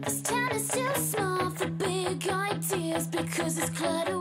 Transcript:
This town is too small for big ideas because it's cluttered.